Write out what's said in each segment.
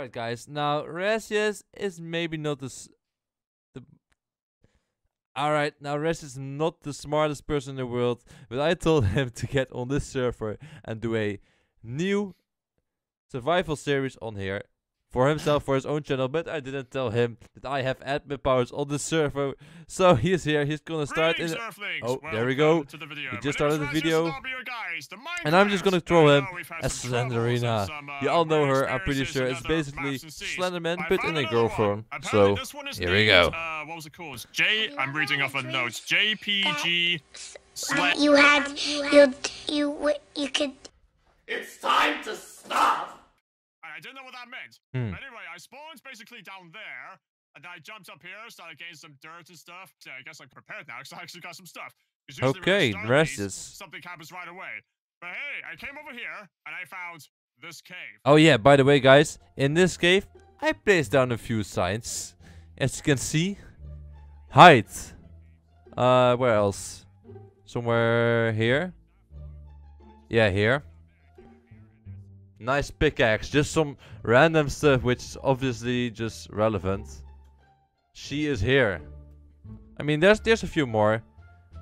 Alright guys, now Raszius is maybe not the smartest person in the world, but I told him to get on this server and do a new survival series on here for himself, for his own channel, but I didn't tell him that I have admin powers on the server. So he is here, he's gonna start in there we go. He just started the video. And I'm just gonna throw him as Slenderina. You all know her, I'm pretty sure. It's basically Slenderman, but in a girl form. So here we go. What was it called? I'm reading off a notes. JPG. You could. It's time to stop! I didn't know what that meant. Anyway, I spawned basically down there, and I jumped up here, started getting some dirt and stuff. So I guess I'm prepared now, because I actually got some stuff. Okay, Raszius. Something happens right away. But hey, I came over here, and I found this cave. Oh yeah, by the way, guys, in this cave, I placed down a few signs. As you can see, hide. Where else? Somewhere here. Yeah, here. Nice pickaxe, just some random stuff, which is obviously just relevant. She is here. I mean, there's a few more.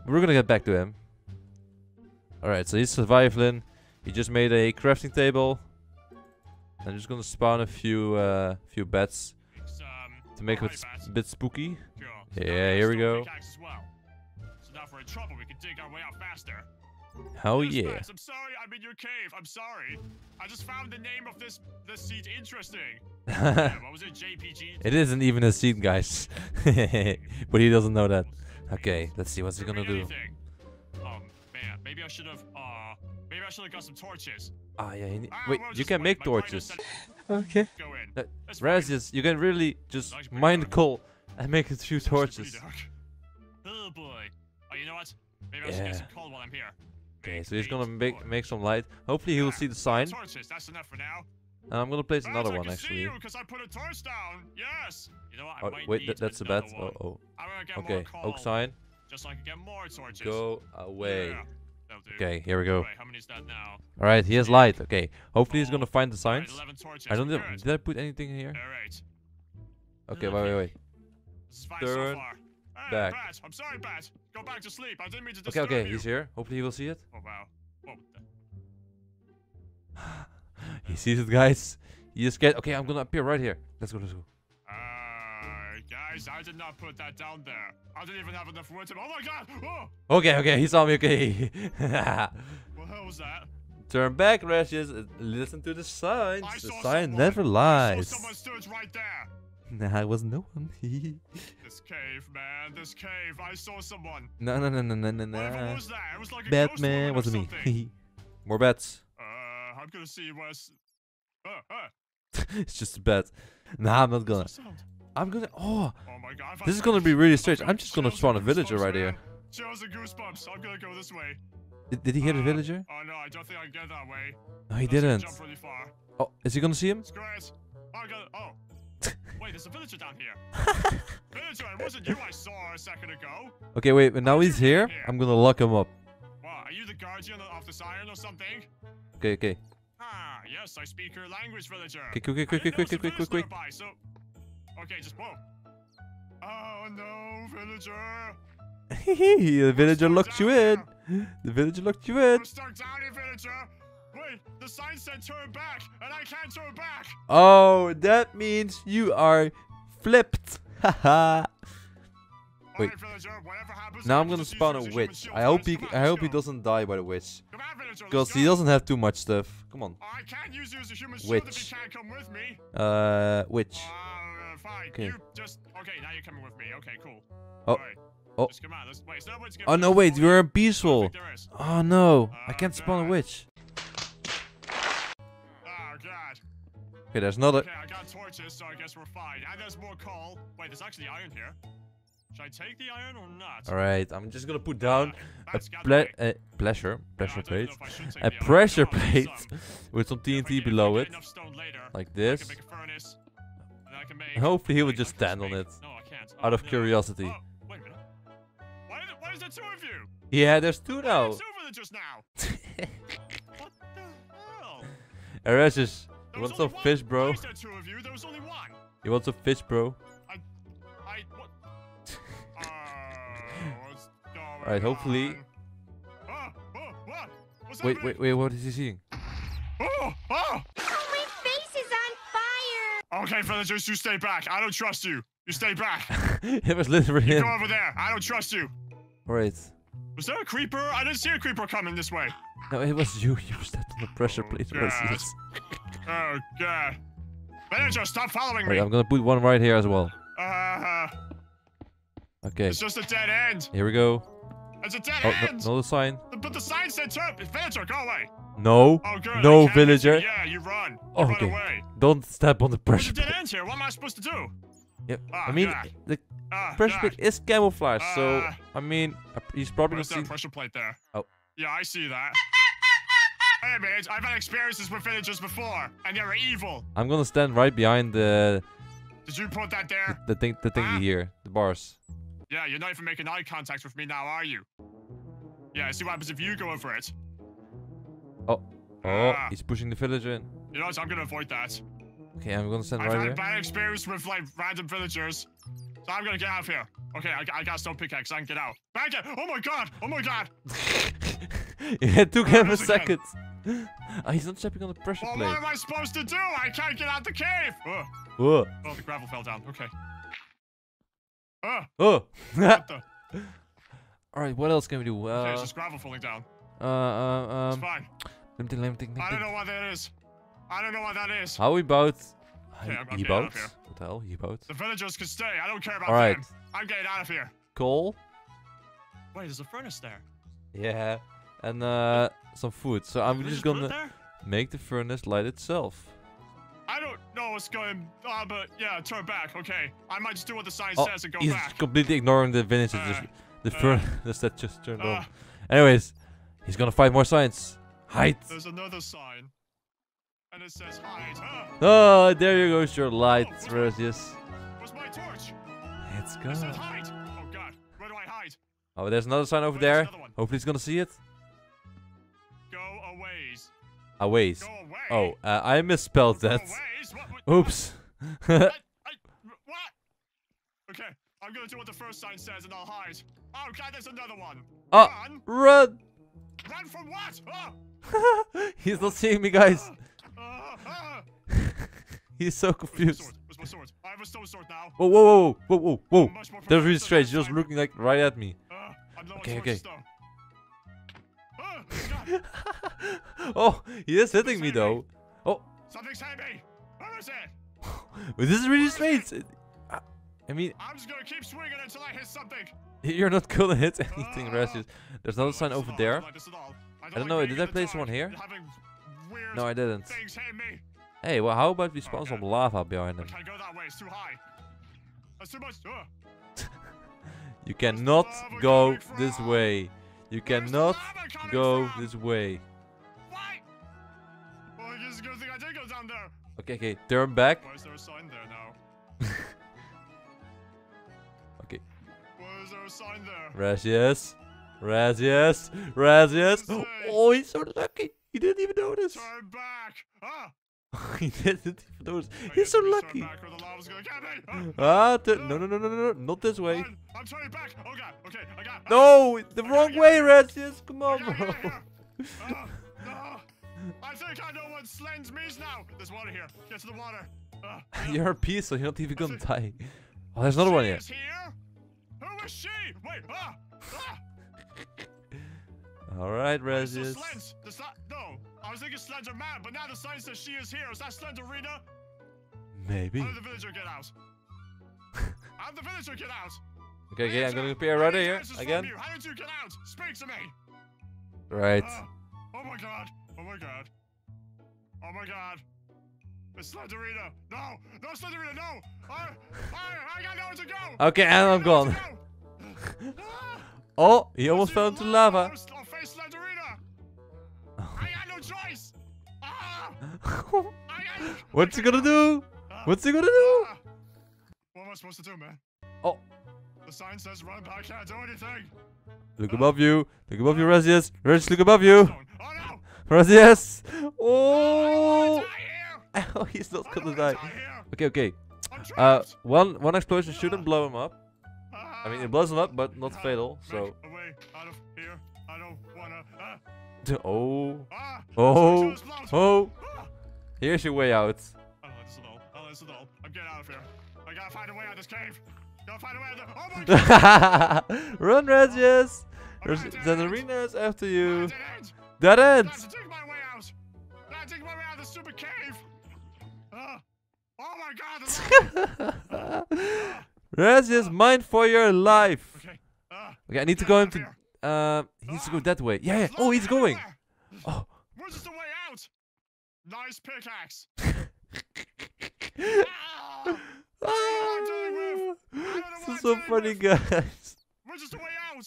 We're gonna get back to him. Alright, so he's surviving. He just made a crafting table. I'm just gonna spawn a few few bats to make it a bit spooky. Sure. Yeah, here we go. Oh yeah. Bats. I'm sorry, I'm in your cave. I'm sorry. I just found the name of this seed interesting. Yeah, what was it? JPG? It isn't even a seed, guys. But he doesn't know that. Okay, let's see what's he gonna do. Oh man, maybe I should have got some torches. Ah yeah, wait, you can make torches. Okay. Raszius, you can really just mind coal and make a few torches. Oh boy. Oh, you know what? Maybe I should get some coal while I'm here. Okay, so he's gonna make some light. Hopefully he will see the sign. Torches, that's enough for now. And I'm gonna place another one actually. You, I put a torch down. Yes. You know what? I might need that's a bat. One. Oh, oh. Okay, oak sign. Just so I can get more torches. Go away. Yeah. Okay, here we go. Right, how many is that now? All right, he has light. Okay, hopefully he's gonna find the signs. Right, 11 torches. I don't know. Did I put anything here? All right. Okay, wait. This is fine so far. Back. Hey, Bat. I'm sorry, Bat. Go back to sleep. I didn't mean to disturb you. Okay, he's here. Hopefully he will see it. Oh, wow. Whoa. He sees it, guys. He is scared. Okay, I'm gonna appear right here. Let's go, let's go. Guys, I did not put that down there. I didn't even have enough wood to... Oh, my God! Oh! Okay, he saw me. Okay. What the hell was that? Turn back, Raszius. Listen to the signs. The sign never lies. Someone stood right there. Nah, it was no one. This cave, man. This cave. I saw someone. No. Whatever was that? It was like a Batman. Ghost woman or wasn't me. More bats. I'm gonna see where's. It's just a bat. Nah, I'm not gonna. I'm gonna. Oh my God. This is gonna be really strange. I'm just gonna spawn a villager right here. Chills and goosebumps. I'm gonna go this way. Did he hit a villager? Oh no, I don't think I can get that way. No, he didn't. Jump really far. Oh, is he gonna see him? Oh. Wait, there's a villager down here. Villager, it wasn't you I saw a second ago. Okay, wait, but now he's here. I'm gonna lock him up. Wow, are you the guardian of this iron or something? Okay. Ah, yes, I speak your language, villager. Okay, quick. So... Okay, just whoa. Oh no, villager. The villager locked you in. The villager locked you in. We're stuck down here, villager. Wait, the sign said turn back, and I can't turn back! Oh, that means you are flipped! Haha! Wait, now I'm gonna spawn a witch. I hope he doesn't die by the witch. Because he doesn't have too much stuff. Come on. I can't use you as a human shield if you can't come with me. Witch. Fine. Okay. Now you're coming with me. Okay, cool. Oh. Oh no, wait, you're in peaceful. Oh no, I can't spawn a witch. Okay, there's another. Okay, I got torches, so I guess we're fine. And there's more coal. Wait, there's actually iron here. Should I take the iron or not? Alright, I'm just gonna put down a pressure plate with some TNT below it. Like this. I can make a furnace, and I can make, and hopefully he will just stand on it. No, I can't. Out of curiosity. Oh, wait a minute. Why is there two of you? Yeah, there's two now. There's two villagers now. What the hell? Erasmus. You want some fish, bro? You want some fish, bro? What? Alright, hopefully. Wait, what is he seeing? Oh, my face is on fire! Okay, villagers, you stay back. I don't trust you. You stay back. It was literally him. Go over there. I don't trust you. Alright. Was there a creeper? I didn't see a creeper coming this way. No, it was you. You stepped on the pressure plate. Yes. Oh, God. Villager, stop following me. I'm gonna put one right here as well. Okay. It's just a dead end. Here we go. It's a dead end. No, the sign. But the sign said turn. Villager, go away. No. Oh, good. No, Villager. Yeah, you run. Oh, you run away. Don't step on the pressure plate. There's a dead end here. What am I supposed to do? Yep. I mean, the pressure plate is camouflage, so I mean, he's probably gonna see. There's that pressure plate there. Oh. Yeah, I see that. Hey, man, I've had experiences with villagers before, and they were evil. I'm gonna stand right behind the. Did you put that there? The thing here, the bars. Yeah, you're not even making eye contact with me now, are you? Yeah, I see what happens if you go over it. Oh, he's pushing the villager in. You know what? I'm gonna avoid that. Okay, I'm gonna stand right here. I've had bad experience with like random villagers, so I'm gonna get out of here. Okay, I got stone pickaxe. I can get out. Back it! Oh my god! Oh my god! It took him a second. He's not stepping on the pressure plate. What am I supposed to do? I can't get out the cave. Oh, the gravel fell down. Okay. All right, what else can we do? Okay, it's just gravel falling down. It's fine. Let me think. I don't know what that is. I don't know what that is. How about? Okay, I'm getting out of here. What the hell? The villagers can stay. I don't care about them. All right. I'm getting out of here. Coal. Wait, there's a furnace there. Yeah. And some food. So I'm just gonna make the furnace light itself. I don't know what's going on, but yeah, turn back. Okay, I might just do what the sign says and go back. He's completely ignoring the villagers. The furnace that just turned on. Anyways, he's gonna find more signs. Hide. There's another sign, and it says hide. Oh, there you go, your light, Raszius. Where's my torch? Let's go. It says hide. Oh God, where do I hide? Oh, there's another sign over there. Hopefully, he's gonna see it. Aways. Oh, I misspelled that. Oops. What? Okay, I'm gonna do what the first sign says and I'll hide. Oh god, there's another one. Run! Run from what? Oh. He's not seeing me, guys. He's so confused. Where's my sword? I have a stone sword now. Whoa. That was really strange. You're just looking like right at me. Okay. Oh, he is hitting me though. Oh, something's hitting me. Where is it? This is really strange. I mean, I'm just gonna keep swinging until I hit something. You're not gonna hit anything, Raszius. There's another sign over there. I don't know. Did I place one here? No, I didn't. Hey, well, how about we spawn some lava behind him? I can't go that way. It's too high. That's too much. You cannot go this way. You cannot go this way. Why? Well, I guess it's a good thing I did go down there. Okay, turn back. Why is there a sign there now? Okay. Why is there a sign there? Raszius. Oh, he's so lucky. He didn't even notice. Turn back. He didn't even notice. He's so lucky. No, not this way. I'm turning back. Oh god. Okay, I got it. No, the wrong way, Raszius. Come on, bro. No. I think I know what slends means now. There's water here. Get to the water. You're a piece, so you're not even gonna die. Oh, there's another one here. Who is she? Wait. All right, Raszius. No, I was thinking Slender Man, but now the sign says she is here. Is that Slenderina? Maybe. How did the villager get out? How did the villager get out? Okay, I'm gonna appear right here again. How did you get out? Speak to me. Right. Oh my god. Oh my god. Oh my god. It's Slenderina. No, no, Slenderina, no. I got nowhere to go. Okay, and I'm gone. Oh, he almost fell into lava. I'll face Slenderina. I got no choice. What's he gonna do? What am I supposed to do, man? Oh. The sign says run, but I can't do anything. Look above you. Look above you, Raszius. Look above you. Oh no. Raszius. Oh. Ow, he's not gonna die. Okay, okay. One explosion shouldn't blow him up. I mean, it blows him up, but not fatal, so... Oh. Oh. Oh. Here's your way out. I don't like this at all. I don't like this at all. I'm getting out of here. I gotta find a way out of this cave. Gotta find a way out of the... Oh my god! Run, Raszius! Slenderina is after you. That ends! I have to take my way out! I have to take my way out of this stupid cave! Oh my god! Raszius, mind for your life! Okay, okay, I need to go into... he needs to go that way. Yeah, yeah. Oh, he's going! Oh. Where's the way out? Nice pickaxe! This is so funny, guys. Where's the way out?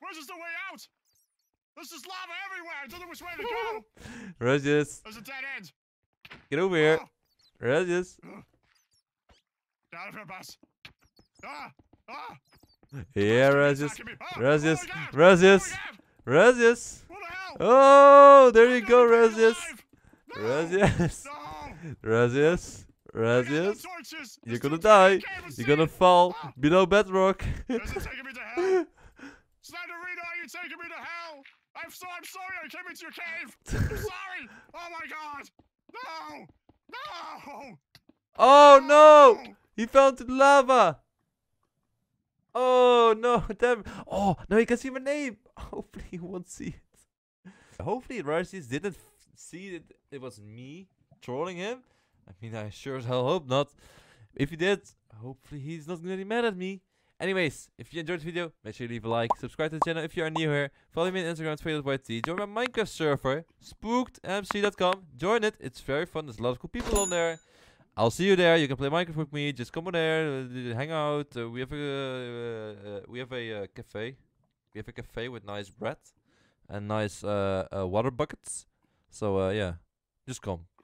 Where's the way out? There's just lava everywhere. I don't know which way to go. Raszius. There's a dead end. Get over here. Raszius. Get out of here, boss. Yeah, Raszius. Raszius. Raszius. Raszius. Oh, there you go, Raszius. Raszius. Raszius. Raszius. You're gonna die. You're gonna fall below bedrock. Slenderina, are you taking me to hell? I'm sorry I came into your cave. I'm sorry. Oh my god. No. No. Oh no. He fell into the lava. Oh no. Damn. Oh, now you can see my name. Hopefully you won't see it. Hopefully Raszius didn't see that it was me trolling him. I mean, I sure as hell hope not. If he did, hopefully he's not gonna be mad at me. Anyways, if you enjoyed the video, make sure you leave a like, subscribe to the channel if you are new here, follow me on Instagram, itsFreyr, join my Minecraft server, spookedmc.com, join it, it's very fun, there's a lot of cool people on there. I'll see you there, you can play Minecraft with me, just come on there, hang out, we have a cafe. We have a cafe with nice bread and nice water buckets, so yeah, just come.